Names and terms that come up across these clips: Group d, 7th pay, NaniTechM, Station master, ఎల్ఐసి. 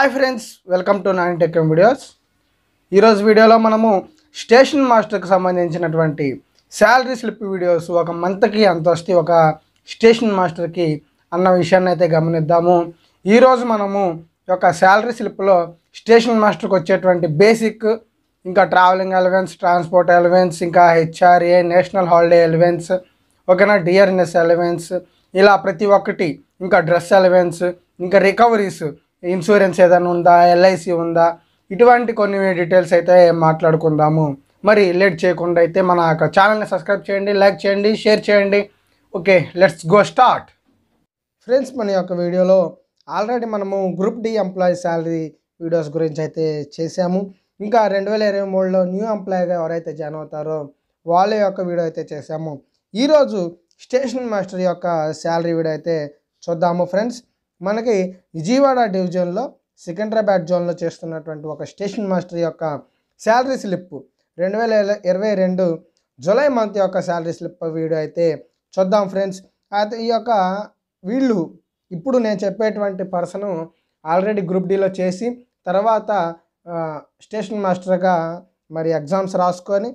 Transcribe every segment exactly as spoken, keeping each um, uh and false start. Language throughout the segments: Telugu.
Hi friends, welcome to NaniTechM videos. ఈరోజు వీడియోలో మనము స్టేషన్ మాస్టర్కి సంబంధించినటువంటి శాలరీ స్లిప్ వీడియోస్ ఒక మంత్కి ఎంత వస్తాయి ఒక స్టేషన్ మాస్టర్కి అన్న విషయాన్ని అయితే గమనిద్దాము. ఈరోజు మనము ఒక శాలరీ స్లిప్లో స్టేషన్ మాస్టర్కి వచ్చేటువంటి బేసిక్ ఇంకా ట్రావెలింగ్ అలవెన్స్, ట్రాన్స్పోర్ట్ అలవెన్స్, ఇంకా హెచ్ఆర్ఏ, నేషనల్ హాలిడే అలవెన్స్, ఓకేనా, డిఆర్ఎన్ఎస్ అలవెన్స్, ఇలా ప్రతి ఒక్కటి, ఇంకా డ్రెస్ అలవెన్స్, ఇంకా రికవరీస్, ఇన్సూరెన్స్ ఏదైనా ఉందా, ఎల్ఐసి ఉందా, ఇటువంటి కొన్ని డీటెయిల్స్ అయితే మాట్లాడుకుందాము. మరి లేట్ చేయకుండా అయితే మన ఛానల్ని సబ్స్క్రైబ్ చేయండి, లైక్ చేయండి, షేర్ చేయండి. Okay, let's go start. Friends, మన యొక్క వీడియోలో ఆల్రెడీ మనము group D employee salary videos గురించి అయితే చేసాము. ఇంకా రెండు వేల ఇరవై మూడులో న్యూ ఎంప్లాయీగా ఎవరైతే జాయిన్ అవుతారో వాళ్ళ యొక్క వీడియో అయితే చేసాము. ఈరోజు స్టేషన్ మాస్టర్ యొక్క శాలరీ వీడియో అయితే చూద్దాము. ఫ్రెండ్స్, మనకి విజయవాడ డివిజన్లో సికింద్రాబాద్ జోన్లో చేస్తున్నటువంటి ఒక స్టేషన్ మాస్టర్ యొక్క శాలరీ స్లిప్ రెండు వేల ఇరవై రెండు జూలై మంత్ యొక్క శాలరీ స్లిప్ వీడియో అయితే చూద్దాం. ఫ్రెండ్స్, అయితే ఈ యొక్క వీళ్ళు ఇప్పుడు నేను చెప్పేటువంటి పర్సను ఆల్రెడీ గ్రూప్ డీలో చేసి తర్వాత స్టేషన్ మాస్టర్గా మరి ఎగ్జామ్స్ రాసుకొని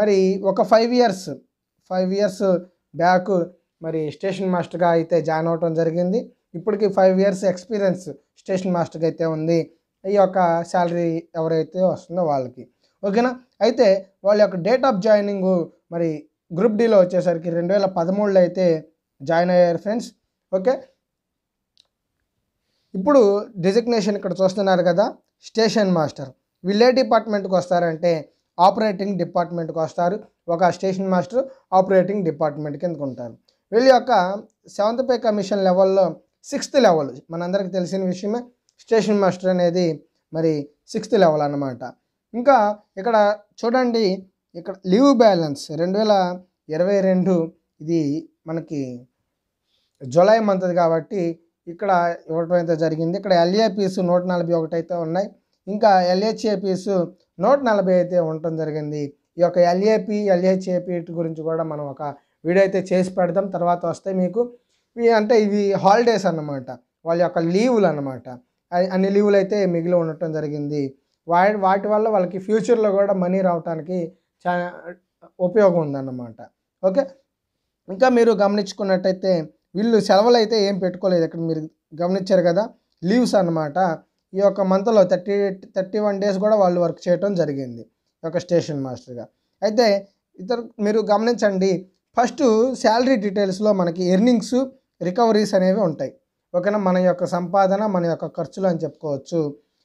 మరి ఒక five years five years back మరి స్టేషన్ మాస్టర్గా అయితే జాయిన్ అవ్వటం జరిగింది. ఇప్పటికి ఫైవ్ ఇయర్స్ ఎక్స్పీరియన్స్ స్టేషన్ మాస్టర్కి అయితే ఉంది. ఈ యొక్క శాలరీ ఎవరైతే వస్తుందో వాళ్ళకి, ఓకేనా. అయితే వాళ్ళ యొక్క డేట్ ఆఫ్ జాయినింగ్ మరి గ్రూప్ డీలో వచ్చేసరికి రెండు వేల పదమూడులో అయితే జాయిన్ అయ్యారు. ఫ్రెండ్స్, ఓకే, ఇప్పుడు డిజిగ్నేషన్ ఇక్కడ చూస్తున్నారు కదా, స్టేషన్ మాస్టర్. వీళ్ళు ఏ డిపార్ట్మెంట్కి వస్తారంటే ఆపరేటింగ్ డిపార్ట్మెంట్కి వస్తారు. ఒక స్టేషన్ మాస్టర్ ఆపరేటింగ్ డిపార్ట్మెంట్ కిందకు ఉంటారు. వీళ్ళ యొక్క సెవెంత్ పే కమిషన్ లెవెల్లో సిక్స్త్ లెవెల్, మనందరికీ తెలిసిన విషయమే. స్టేషన్ మాస్టర్ అనేది మరి సిక్స్త్ లెవెల్ అన్నమాట. ఇంకా ఇక్కడ చూడండి, ఇక్కడ లీవ్ బ్యాలెన్స్ రెండు వేల ఇరవై రెండు ఇది మనకి జూలై మంత్ కాబట్టి ఇక్కడ ఇవ్వటం అయితే జరిగింది. ఇక్కడ ఎల్ఏపీస్ నూట నలభై ఒకటి అయితే ఉన్నాయి. ఇంకా ఎల్హెచ్ఏపీస్ నూట నలభై అయితే ఉండటం జరిగింది. ఈ యొక్క ఎల్ఏపీ ఎల్హెచ్ఏపీ గురించి కూడా మనం ఒక వీడియో అయితే చేసి పెడదాం. తర్వాత వస్తే మీకు అంటే ఇవి హాలిడేస్ అన్నమాట, వాళ్ళ యొక్క లీవులు అన్నమాట. అన్ని లీవులు అయితే మిగిలి ఉండటం జరిగింది. వా వాటి వల్ల వాళ్ళకి ఫ్యూచర్లో కూడా మనీ రావడానికి చాలా ఉపయోగం ఉందన్నమాట. ఓకే, ఇంకా మీరు గమనించుకున్నట్టయితే వీళ్ళు సెలవులు అయితే ఏం పెట్టుకోలేదు. ఇక్కడ మీరు గమనించారు కదా, లీవ్స్ అన్నమాట. ఈ యొక్క మంత్లో థర్టీ థర్టీ వన్ డేస్ కూడా వాళ్ళు వర్క్ చేయడం జరిగింది ఒక స్టేషన్ మాస్టర్గా. అయితే ఇతర మీరు గమనించండి, ఫస్ట్ శాలరీ డీటెయిల్స్లో మనకి ఎర్నింగ్స్, రికవరీస్ అనేవి ఉంటాయి, ఓకేనా. మన యొక్క సంపాదన, మన యొక్క ఖర్చులు అని చెప్పుకోవచ్చు.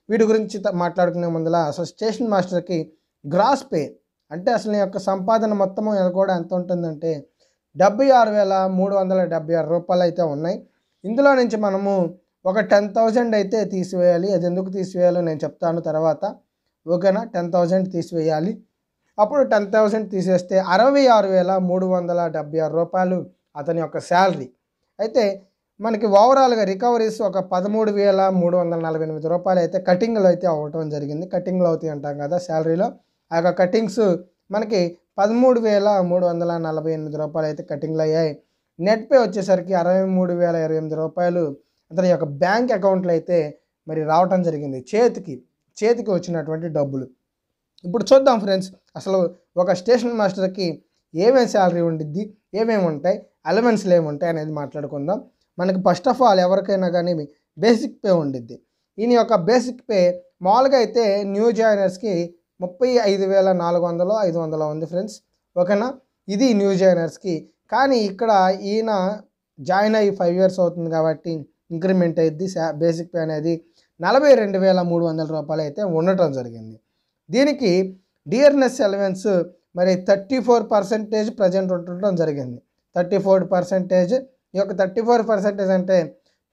వీటి గురించి మాట్లాడుకునే ముందులా అసలు స్టేషన్ మాస్టర్కి గ్రాస్ పే అంటే అసలు యొక్క సంపాదన మొత్తము కూడా ఎంత ఉంటుందంటే డెబ్బై ఆరు వేల మూడు వందల డెబ్బై ఆరు రూపాయలు అయితే ఉన్నాయి. ఇందులో నుంచి మనము ఒక టెన్ థౌజండ్ అయితే తీసివేయాలి. అది ఎందుకు తీసివేయాలో నేను చెప్తాను తర్వాత, ఓకేనా. టెన్ థౌజండ్ తీసివేయాలి. అప్పుడు టెన్ థౌజండ్ తీసేస్తే అరవై ఆరు వేల మూడు వందల డెబ్బై ఆరు రూపాయలు అతని యొక్క శాలరీ. అయితే మనకి ఓవరాల్గా రికవరీస్ ఒక పదమూడు వేల మూడు వందల నలభై ఎనిమిది రూపాయలు అయితే కటింగ్లు అయితే అవ్వటం జరిగింది. కటింగ్లు అవుతాయి అంటాం కదా శాలరీలో. ఆ యొక్క కటింగ్స్ మనకి పదమూడు వేల మూడు వందల నలభై ఎనిమిది రూపాయలు అయితే కటింగ్లు అయ్యాయి. నెట్ పే వచ్చేసరికి అరవై మూడు వేల ఇరవై ఎనిమిది రూపాయలు అతని యొక్క బ్యాంక్ అకౌంట్లో అయితే మరి రావటం జరిగింది, చేతికి చేతికి వచ్చినటువంటి డబ్బులు. ఇప్పుడు చూద్దాం ఫ్రెండ్స్, అసలు ఒక స్టేషన్ మాస్టర్కి ఏమేమి శాలరీ ఉండిద్ది, ఏమేమి ఉంటాయి, అలవెన్స్లు ఏమి ఉంటాయి అనేది మాట్లాడుకుందాం. మనకి ఫస్ట్ ఆఫ్ ఆల్ ఎవరికైనా కానీ బేసిక్ పే ఉండిద్ది. ఈయన యొక్క బేసిక్ పే మామూలుగా అయితే న్యూ జాయినర్స్కి ముప్పై ఐదు వేల నాలుగు వందలు ఐదు వందలు ఉంది ఫ్రెండ్స్, ఓకేనా. ఇది న్యూ జాయినర్స్కి. కానీ ఇక్కడ ఈయన జాయిన్ అయ్యి ఫైవ్ ఇయర్స్ అవుతుంది కాబట్టి ఇంక్రిమెంట్ అయ్యిద్ది. బేసిక్ పే అనేది నలభై రెండు వేల మూడు వందల రూపాయలు అయితే ఉండటం జరిగింది. దీనికి డిఆర్ఎన్ఎస్ అలవెన్స్ మరి థర్టీ ఫోర్ పర్సెంటేజ్ ప్రజెంట్ ఉండటం జరిగింది. థర్టీ ఫోర్ పర్సెంటేజ్ ఈ యొక్క థర్టీ ఫోర్ పర్సెంటేజ్ అంటే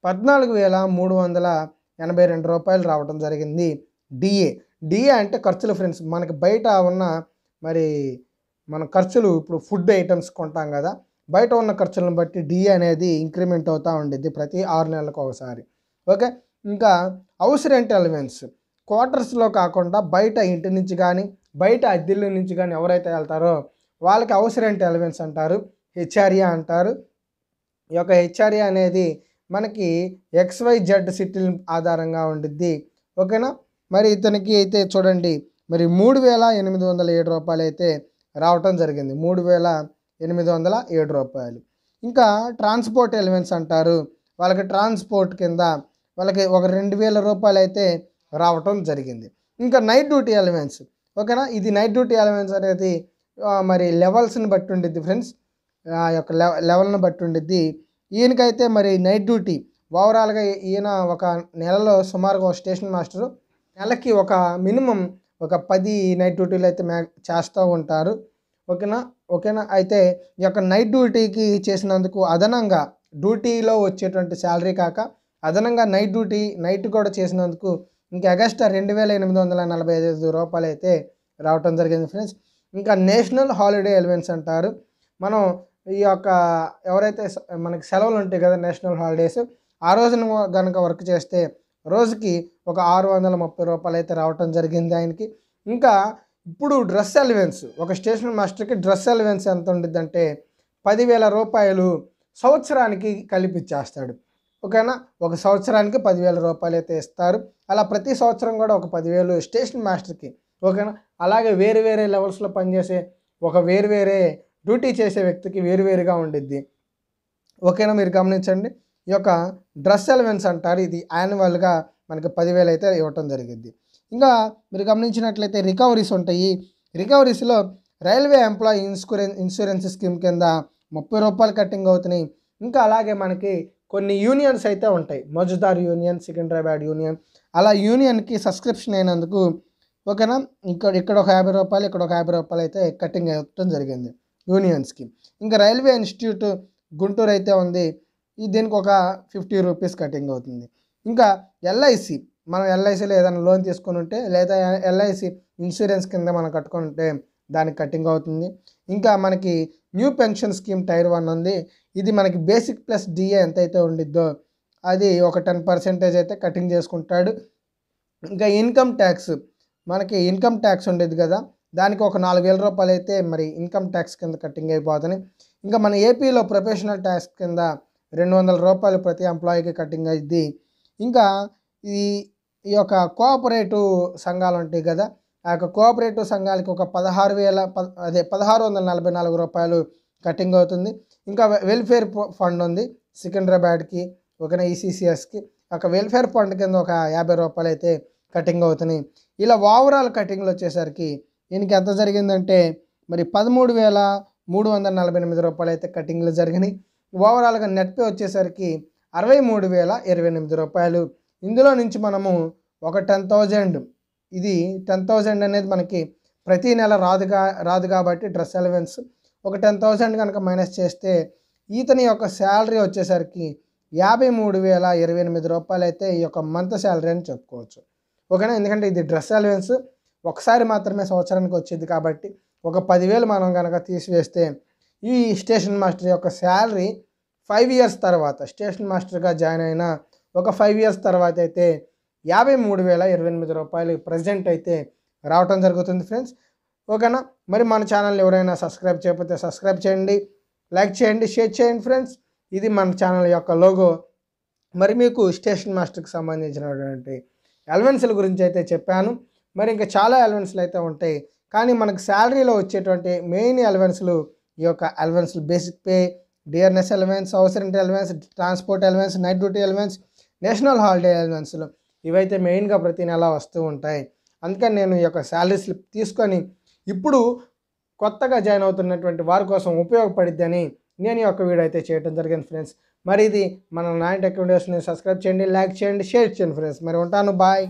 పద్నాలుగు వేల మూడు వందల ఎనభై రెండు రూపాయలు రావడం జరిగింది. డిఏ డిఏ అంటే ఖర్చులు ఫ్రెండ్స్. మనకి బయట ఉన్న మరి మన ఖర్చులు, ఇప్పుడు ఫుడ్ ఐటమ్స్ కొంటాం కదా, బయట ఉన్న ఖర్చులను బట్టి డిఏ అనేది ఇంక్రిమెంట్ అవుతూ ఉండేది ప్రతి ఆరు నెలలకు ఒకసారి, ఓకే. ఇంకా హౌస్ రెంట్ అలవెన్స్ క్వార్టర్స్లో కాకుండా బయట ఇంటి నుంచి కానీ బయట అద్దెల నుంచి కానీ ఎవరైతే వెళ్తారో వాళ్ళకి హౌస్ రెంట్ అలవెన్స్ అంటారు, హెచ్ఆర్ఏ అంటారు. ఈ యొక్క హెచ్ఆర్ఏ అనేది మనకి ఎక్స్వైజెడ్ సిటీల ఆధారంగా ఉండిద్ది, ఓకేనా. మరి ఇతనికి అయితే చూడండి మరి మూడు వేల ఎనిమిది వందల ఏడు రూపాయలు అయితే రావటం జరిగింది, మూడు వేల ఎనిమిది వందల ఏడు రూపాయలు. ఇంకా ట్రాన్స్పోర్ట్ ఎలిమెంట్స్ అంటారు, వాళ్ళకి ట్రాన్స్పోర్ట్ కింద వాళ్ళకి ఒక రెండు వేల రూపాయలు అయితే రావటం జరిగింది. ఇంకా నైట్ డ్యూటీ ఎలిమెంట్స్ ఓకేనా, ఇది నైట్ డ్యూటీ ఎలిమెంట్స్ అనేది మరి లెవెల్స్ని బట్టి ఉండిద్ది ఫ్రెండ్స్, ఆ యొక్క లెవెల్ని బట్టి ఉండిద్ది. ఈయనకైతే మరి నైట్ డ్యూటీ ఓవరాల్గా ఈయన ఒక నెలలో సుమారుగా ఒక స్టేషన్ మాస్టరు నెలకి ఒక మినిమం ఒక పది నైట్ డ్యూటీలు అయితే మ్యా చేస్తూ ఉంటారు ఓకేనా ఓకేనా అయితే ఈ యొక్క నైట్ డ్యూటీకి చేసినందుకు అదనంగా డ్యూటీలో వచ్చేటువంటి శాలరీ కాక అదనంగా నైట్ డ్యూటీ నైట్ కూడా చేసినందుకు ఇంకా ఎగస్ట్రా రెండు వేల ఎనిమిది వందల నలభై ఐదు రూపాయలు అయితే రావటం జరిగింది ఫ్రెండ్స్. ఇంకా నేషనల్ హాలిడే ఎలిమెంట్స్ అంటారు, మనం ఈ యొక్క ఎవరైతే మనకి సెలవులు ఉంటాయి కదా నేషనల్ హాలిడేస్, ఆ రోజున కనుక వర్క్ చేస్తే రోజుకి ఒక ఆరు వందల ముప్పై రూపాయలు అయితే రావటం జరిగింది ఆయనకి. ఇంకా ఇప్పుడు డ్రెస్ అలవెన్స్, ఒక స్టేషన్ మాస్టర్కి డ్రెస్ అలవెన్స్ ఎంత ఉండిద్దంటే పదివేల రూపాయలు సంవత్సరానికి కలిపి ఇచ్చేస్తాడు ఓకేనా, ఒక సంవత్సరానికి పదివేల రూపాయలు అయితే ఇస్తారు. అలా ప్రతి సంవత్సరం కూడా ఒక పదివేలు స్టేషన్ మాస్టర్కి ఓకేనా. అలాగే వేరు వేరే లెవెల్స్లో పనిచేసే ఒక వేరు వేరే డ్యూటీ చేసే వ్యక్తికి వేరువేరుగా ఉండిద్ది ఓకేనా, మీరు గమనించండి. ఈ యొక్క డ్రెస్ అలవెన్స్ అంటారు, ఇది యాన్యువల్గా మనకి పదివేలు అయితే ఇవ్వటం జరిగింది. ఇంకా మీరు గమనించినట్లయితే రికవరీస్ ఉంటాయి, రికవరీస్లో railway employee insurance insurance scheme కింద ముప్పై రూపాయలు కట్టింగ్ అవుతున్నాయి. ఇంకా అలాగే మనకి కొన్ని యూనియన్స్ అయితే ఉంటాయి, మజుదార్ యూనియన్, సికింద్రాబాద్ యూనియన్, అలా యూనియన్కి సబ్స్క్రిప్షన్ అయినందుకు ఓకేనా ఇక్కడ ఇక్కడ ఒక యాభై రూపాయలు ఇక్కడ ఒక యాభై రూపాయలు అయితే కట్టింగ్ అవ్వటం జరిగింది యూనియన్స్కి. ఇంకా రైల్వే ఇన్స్టిట్యూట్ గుంటూరు అయితే ఉంది, దీనికి ఒక ఫిఫ్టీ రూపీస్ కటింగ్ అవుతుంది. ఇంకా ఎల్ఐసి, మనం ఎల్ఐసిలో ఏదైనా లోన్ తీసుకుని ఉంటే లేదా ఎల్ఐసి ఇన్సూరెన్స్ కింద మనం కట్టుకుని ఉంటే దానికి కటింగ్ అవుతుంది. ఇంకా మనకి new pension scheme tier one ఉంది, ఇది మనకి బేసిక్ ప్లస్ డిఏ ఎంతైతే ఉండిద్దో అది ఒక టెన్ పర్సెంటేజ్ అయితే కటింగ్ చేసుకుంటాడు. ఇంకా ఇన్కమ్ ట్యాక్స్, మనకి ఇన్కమ్ ట్యాక్స్ ఉండేది కదా దానికి ఒక నాలుగు వేల రూపాయలు అయితే మరి ఇన్కమ్ ట్యాక్స్ కింద కటింగ్ అయిపోతుంది. ఇంకా మన ఏపీలో ప్రొఫెషనల్ ట్యాక్స్ కింద రెండు వందల రూపాయలు ప్రతి ఎంప్లాయీకి కటింగ్ అయింది. ఇంకా ఈ ఈ యొక్క కోఆపరేటివ్ సంఘాలు ఉంటాయి కదా, ఆ యొక్క కోఆపరేటివ్ సంఘాలకి ఒక పదహారు వేల ప అదే పదహారు వందల నలభై నాలుగు రూపాయలు కటింగ్ అవుతుంది. ఇంకా వెల్ఫేర్ ఫండ్ ఉంది సికింద్రాబాద్కి ఒక ఈసీసీఎస్కి, ఒక వెల్ఫేర్ ఫండ్ కింద ఒక యాభై రూపాయలు అయితే కటింగ్ అవుతున్నాయి. ఇలా ఓవరాల్ కటింగ్లు వచ్చేసరికి దీనికి ఎంత జరిగిందంటే మరి పదమూడు వేల మూడు వందల నలభై ఎనిమిది రూపాయలు అయితే కటింగ్లు జరిగినాయి. ఓవరాల్గా నెట్ పే వచ్చేసరికి అరవై మూడు వేల ఇరవై ఎనిమిది రూపాయలు. ఇందులో నుంచి మనము ఒక టెన్ థౌజండ్ ఇది టెన్ థౌజండ్ అనేది మనకి ప్రతి నెల రాదుగా రాదు కాబట్టి డ్రెస్ అలవెన్స్ ఒక టెన్ థౌజండ్ కనుక మైనస్ చేస్తే ఈతని యొక్క శాలరీ వచ్చేసరికి యాభై మూడు వేల ఇరవై ఎనిమిది రూపాయలు అయితే ఈ యొక్క మంత్ శాలరీ అని చెప్పుకోవచ్చు ఓకేనా. ఎందుకంటే ఇది డ్రెస్ అలవెన్స్ ఒకసారి మాత్రమే సంవత్సరానికి వచ్చేది కాబట్టి ఒక పదివేలు మనం కనుక తీసివేస్తే ఈ స్టేషన్ మాస్టర్ యొక్క శాలరీ ఫైవ్ ఇయర్స్ తర్వాత స్టేషన్ మాస్టర్గా జాయిన్ అయిన ఒక ఫైవ్ ఇయర్స్ తర్వాత అయితే యాభై మూడు వేల ఇరవై ఎనిమిది రూపాయలు ప్రజెంట్ అయితే రావటం జరుగుతుంది ఫ్రెండ్స్ ఓకేనా. మరి మన ఛానల్ ఎవరైనా సబ్స్క్రైబ్ చేయకపోతే సబ్స్క్రైబ్ చేయండి, లైక్ చేయండి, షేర్ చేయండి ఫ్రెండ్స్. ఇది మన ఛానల్ యొక్క లోగో. మరి మీకు స్టేషన్ మాస్టర్కి సంబంధించినటువంటి అలవెన్స్ల గురించి అయితే చెప్పాను. మరి ఇంకా చాలా అలవెన్స్లు అయితే ఉంటాయి కానీ మనకు శాలరీలో వచ్చేటువంటి మెయిన్ అలవెన్స్లు ఈ యొక్క అలవెన్స్లు basic pay, DRS allowance, house rent allowance, transport allowance, night duty allowance, national holiday అలవెన్స్లు ఇవైతే మెయిన్గా ప్రతి నెల వస్తూ ఉంటాయి. అందుకని నేను ఈ యొక్క శాలరీ స్లిప్ తీసుకొని ఇప్పుడు కొత్తగా జాయిన్ అవుతున్నటువంటి వారి కోసం ఉపయోగపడిద్దని నేను ఈ యొక్క వీడియో అయితే చేయడం జరిగింది ఫ్రెండ్స్. మరి ఇది మన నాని టెక్ వీడియోస్ని సబ్స్క్రైబ్ చేయండి, లైక్ చేయండి, షేర్ చేయండి ఫ్రెండ్స్. మరి ఉంటాను, బాయ్.